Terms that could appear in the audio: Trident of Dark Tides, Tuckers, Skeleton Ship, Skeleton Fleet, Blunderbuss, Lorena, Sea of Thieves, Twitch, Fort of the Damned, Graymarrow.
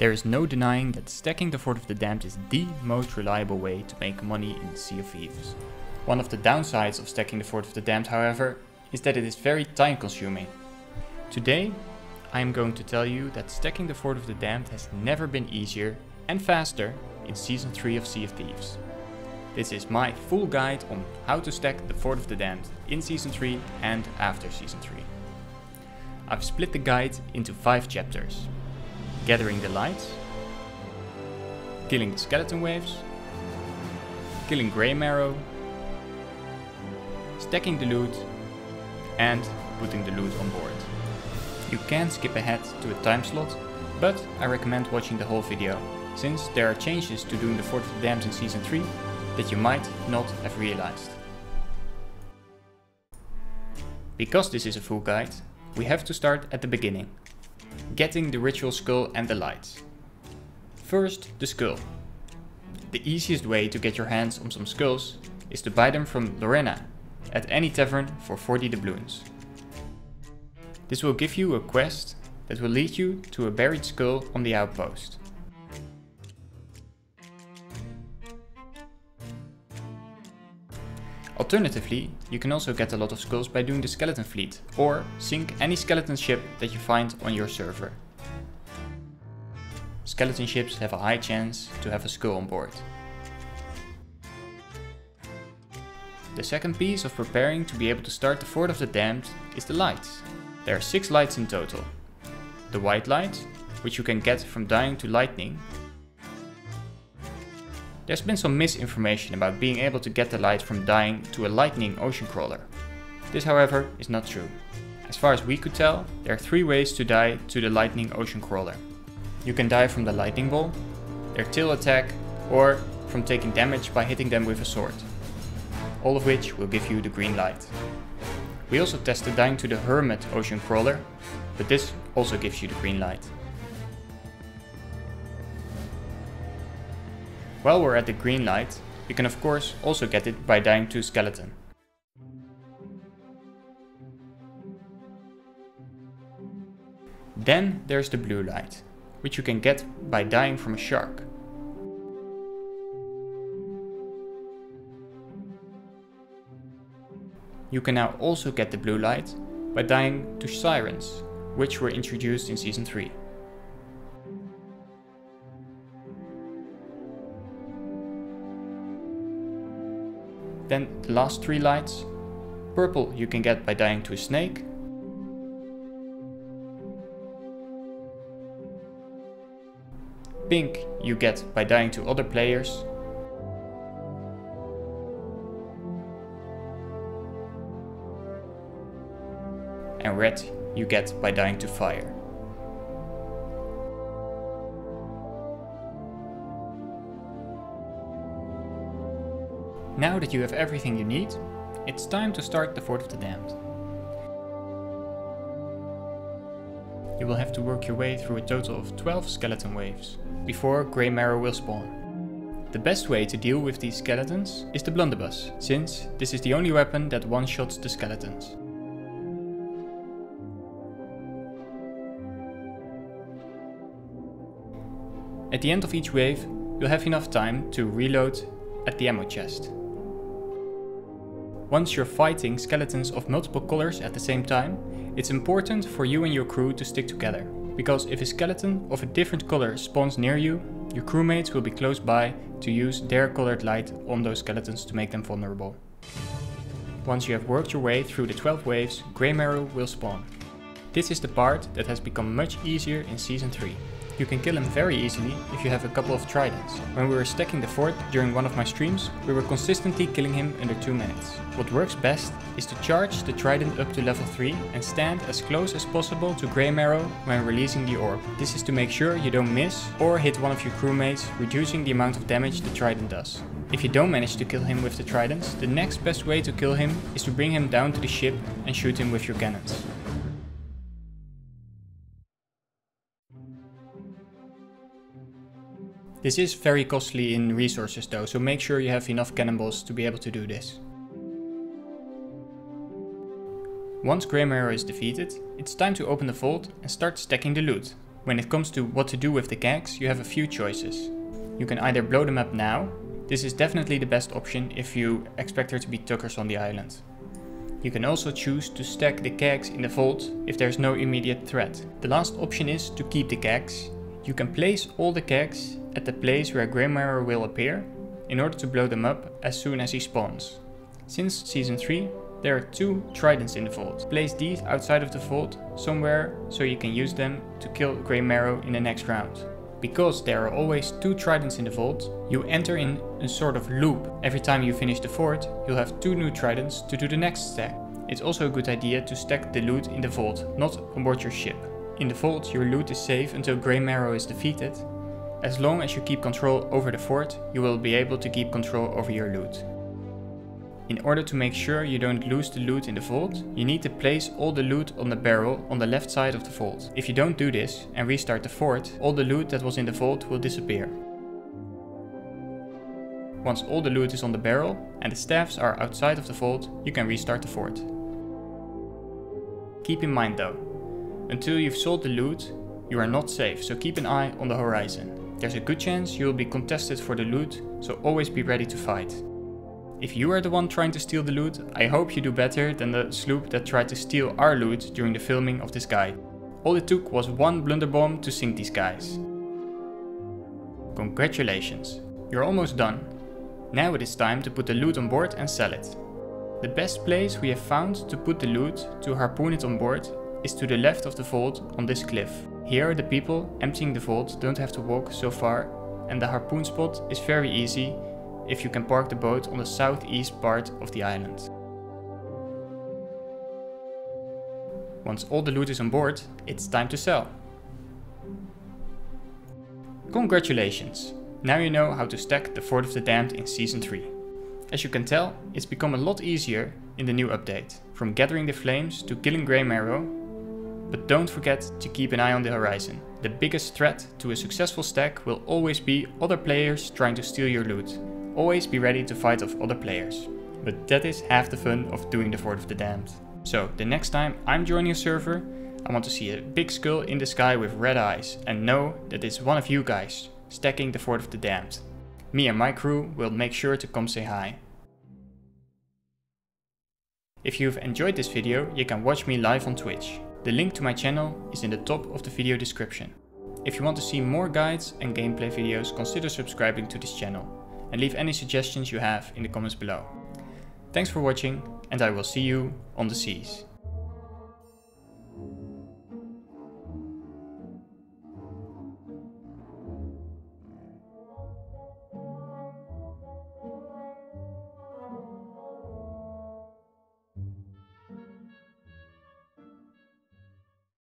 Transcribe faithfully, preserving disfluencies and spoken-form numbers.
There is no denying that stacking the Fort of the Damned is the most reliable way to make money in Sea of Thieves. One of the downsides of stacking the Fort of the Damned, however, is that it is very time consuming. Today, I am going to tell you that stacking the Fort of the Damned has never been easier and faster in Season three of Sea of Thieves. This is my full guide on how to stack the Fort of the Damned in Season three and after Season three. I've split the guide into five chapters: Gathering the Lights, Killing the Skeleton Waves, Killing Graymarrow, Stacking the Loot, and Putting the Loot on Board. You can skip ahead to a time slot, but I recommend watching the whole video, since there are changes to doing the Fort of the Damned in Season three that you might not have realized. Because this is a full guide, we have to start at the beginning, getting the Ritual Skull and the Lights. First, the skull. The easiest way to get your hands on some skulls is to buy them from Lorena at any tavern for forty doubloons. This will give you a quest that will lead you to a buried skull on the outpost. Alternatively, you can also get a lot of skulls by doing the Skeleton Fleet, or sink any skeleton ship that you find on your server. Skeleton ships have a high chance to have a skull on board. The second piece of preparing to be able to start the Fort of the Damned is the lights. There are six lights in total. The white light, which you can get from dying to lightning. There's been some misinformation about being able to get the light from dying to a lightning ocean crawler. This, however, is not true. As far as we could tell, there are three ways to die to the lightning ocean crawler. You can die from the lightning ball, their tail attack, or from taking damage by hitting them with a sword. All of which will give you the green light. We also tested dying to the Hermit Ocean Crawler, but this also gives you the green light. While we're at the green light, you can of course also get it by dying to a skeleton. Then there's the blue light, which you can get by dying from a shark. You can now also get the blue light by dying to sirens, which were introduced in Season three. Then the last three lights. Purple you can get by dying to a snake. Pink you get by dying to other players. And red you get by dying to fire. Now that you have everything you need, it's time to start the Fort of the Damned. You will have to work your way through a total of twelve skeleton waves before Graymarrow will spawn. The best way to deal with these skeletons is the Blunderbuss, since this is the only weapon that one-shots the skeletons. At the end of each wave, you'll have enough time to reload at the ammo chest. Once you're fighting skeletons of multiple colors at the same time, it's important for you and your crew to stick together, because if a skeleton of a different color spawns near you, your crewmates will be close by to use their colored light on those skeletons to make them vulnerable. Once you have worked your way through the twelve waves, Graymarrow will spawn. This is the part that has become much easier in Season three. You can kill him very easily if you have a couple of tridents. When we were stacking the fort during one of my streams, we were consistently killing him under two minutes. What works best is to charge the trident up to level three and stand as close as possible to Graymarrow when releasing the orb. This is to make sure you don't miss or hit one of your crewmates, reducing the amount of damage the trident does. If you don't manage to kill him with the tridents, the next best way to kill him is to bring him down to the ship and shoot him with your cannons. This is very costly in resources though, so make sure you have enough cannonballs to be able to do this. Once Graymarrow is defeated, it's time to open the vault and start stacking the loot. When it comes to what to do with the kegs, you have a few choices. You can either blow them up now. This is definitely the best option if you expect there to be Tuckers on the island. You can also choose to stack the kegs in the vault if there's no immediate threat. The last option is to keep the kegs. You can place all the kegs at the place where Graymarrow will appear in order to blow them up as soon as he spawns. Since season three, there are two tridents in the vault. Place these outside of the vault somewhere so you can use them to kill Graymarrow in the next round. Because there are always two tridents in the vault, you enter in a sort of loop. Every time you finish the fort, you'll have two new tridents to do the next stack. It's also a good idea to stack the loot in the vault, not on board your ship. In the vault, your loot is safe until Graymarrow is defeated. As long as you keep control over the fort, you will be able to keep control over your loot. In order to make sure you don't lose the loot in the vault, you need to place all the loot on the barrel on the left side of the vault. If you don't do this and restart the fort, all the loot that was in the vault will disappear. Once all the loot is on the barrel and the staffs are outside of the vault, you can restart the fort. Keep in mind though, until you've sold the loot, you are not safe, so keep an eye on the horizon. There's a good chance you will be contested for the loot, so always be ready to fight. If you are the one trying to steal the loot, I hope you do better than the sloop that tried to steal our loot during the filming of this guide. All it took was one blunderbomb to sink these guys. Congratulations, you're almost done. Now it is time to put the loot on board and sell it. The best place we have found to put the loot to harpoon it on board is to the left of the vault on this cliff. Here the people emptying the vault don't have to walk so far, and the harpoon spot is very easy if you can park the boat on the southeast part of the island. Once all the loot is on board, it's time to sell. Congratulations! Now you know how to stack the Fort of the Damned in season three. As you can tell, it's become a lot easier in the new update, from gathering the flames to killing Graymarrow. But don't forget to keep an eye on the horizon. The biggest threat to a successful stack will always be other players trying to steal your loot. Always be ready to fight off other players. But that is half the fun of doing the Fort of the Damned. So the next time I'm joining a server, I want to see a big skull in the sky with red eyes and know that it's one of you guys stacking the Fort of the Damned. Me and my crew will make sure to come say hi. If you've enjoyed this video, you can watch me live on Twitch. The link to my channel is in the top of the video description. If you want to see more guides and gameplay videos, consider subscribing to this channel, and leave any suggestions you have in the comments below. Thanks for watching, and I will see you on the seas.